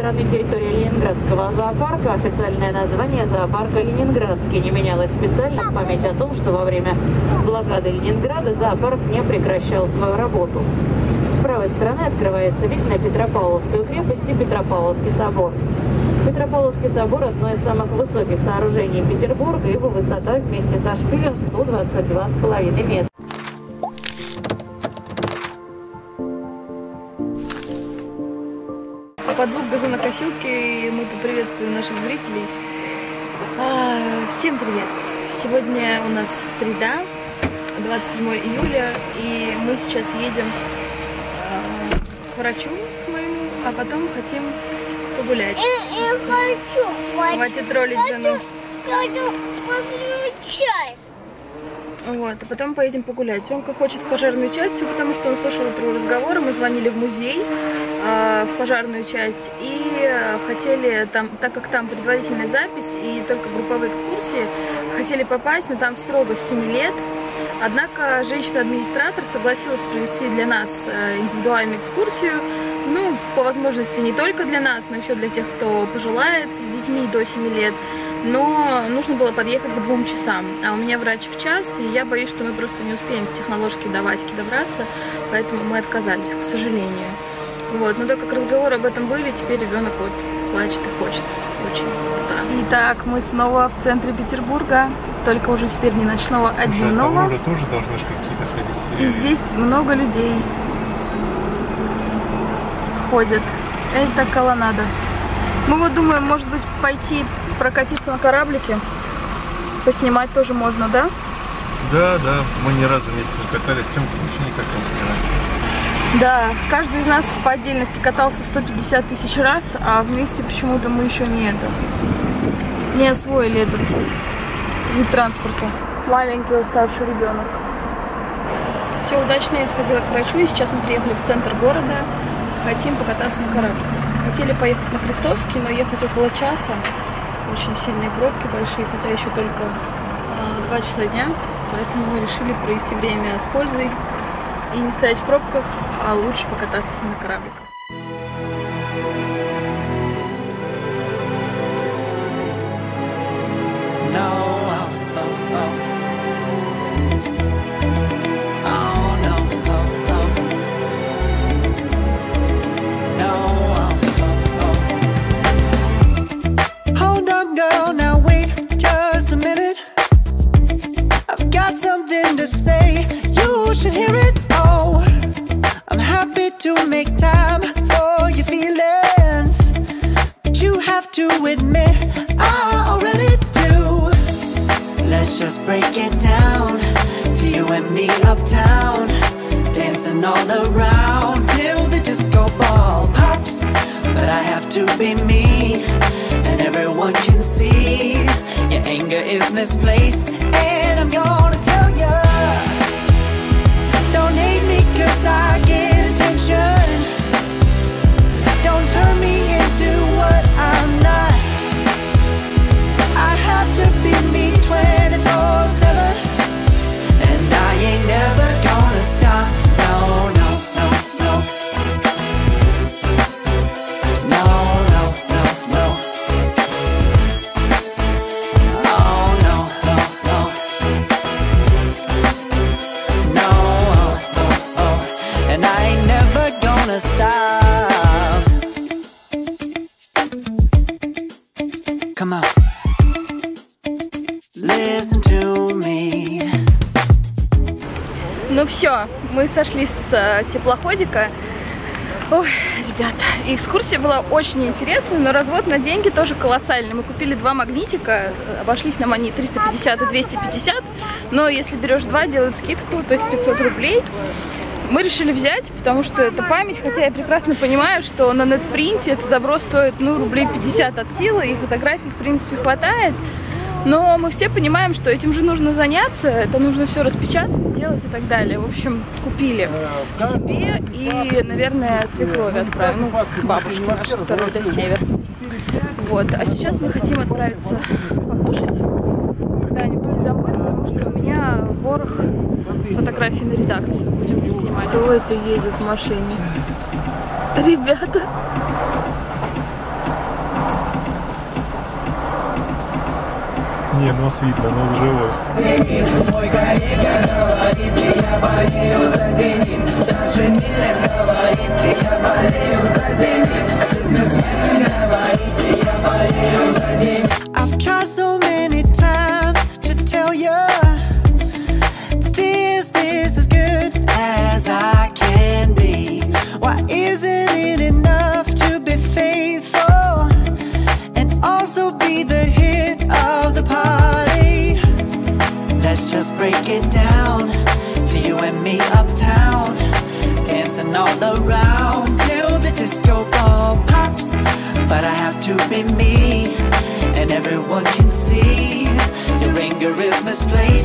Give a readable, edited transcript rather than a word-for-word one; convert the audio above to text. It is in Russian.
стороны территории Ленинградского зоопарка. Официальное название зоопарка Ленинградский не менялось специально в память о том, что во время блокады Ленинграда зоопарк не прекращал свою работу. С правой стороны открывается вид на Петропавловскую крепость и Петропавловский собор. Петропавловский собор – одно из самых высоких сооружений Петербурга, его высота вместе со шпилем 122,5 метра. Под звук газонокосилки мы поприветствуем наших зрителей. Всем привет! Сегодня у нас среда, 27 июля, и мы сейчас едем к врачу к моему, а потом хотим погулять. Хватит троллить жену. Вот, а потом поедем погулять. Он хочет в пожарную часть, потому что он слышал этого разговора. Мы звонили в музей, в пожарную часть, и хотели там, так как там предварительная запись и только групповые экскурсии, хотели попасть, но там строго с 7 лет. Однако женщина-администратор согласилась провести для нас индивидуальную экскурсию. Ну, по возможности не только для нас, но еще для тех, кто пожелает, с детьми до 7 лет. Но нужно было подъехать к 2 часам, а у меня врач в час, и я боюсь, что мы просто не успеем с технологки до Васьки добраться, поэтому мы отказались, к сожалению. Вот, но так как разговоры об этом были, теперь ребенок вот плачет и хочет очень. Да. Итак, мы снова в центре Петербурга, только уже теперь не ночного, а дневного. Уже тоже должны какие-то ходить. И здесь много людей ходят. Это колоннада. Мы вот думаем, может быть, пойти прокатиться на кораблике, поснимать тоже можно, да? Да, да, мы ни разу вместе не катались, Тёмка вообще не катался ни разу. Да, каждый из нас по отдельности катался 150 тысяч раз, а вместе почему-то мы еще не освоили этот вид транспорта. Маленький уставший ребенок. Все удачно, я сходила к врачу, и сейчас мы приехали в центр города, хотим покататься на кораблике. Хотели поехать на Крестовский, но ехать около часа. Очень сильные пробки, большие, хотя еще только 2 часа дня. Поэтому мы решили провести время с пользой и не стоять в пробках, а лучше покататься на корабликах. Ну все, мы сошли с теплоходика. Ой, ребята, экскурсия была очень интересная, но развод на деньги тоже колоссальный. Мы купили 2 магнитика, обошлись нам они 350 и 250, но если берешь 2, делают скидку, то есть 500 рублей. Мы решили взять, потому что это память, хотя я прекрасно понимаю, что на нетпринте это добро стоит, ну, рублей 50 от силы, и фотографий, в принципе, хватает. Но мы все понимаем, что этим же нужно заняться, это нужно все распечатать, сделать и так далее. В общем, купили себе и, наверное, свекрови отправили, ну, к бабушке нашей, второй до север. Вот, а сейчас мы хотим отправиться покушать когда-нибудь домой, потому что у меня ворох фотографии на редакцию. Будем снимать. Кто это едет в машине? Ребята! Не, нос видно, нос живой. Зенит, мой коллега говорит, я болею за Зенит. Даже Миллер говорит, я болею за Зенит. Бизнесмен говорит, я болею за Зенит. I've tried so many times to tell you this is as good as I can be. Why isn't it enough to be faithful and also be the hit of the party? Let's just break it down to you and me uptown, dancing all around till the disco ball pops. But I have to be me. And everyone can see your anger is misplaced.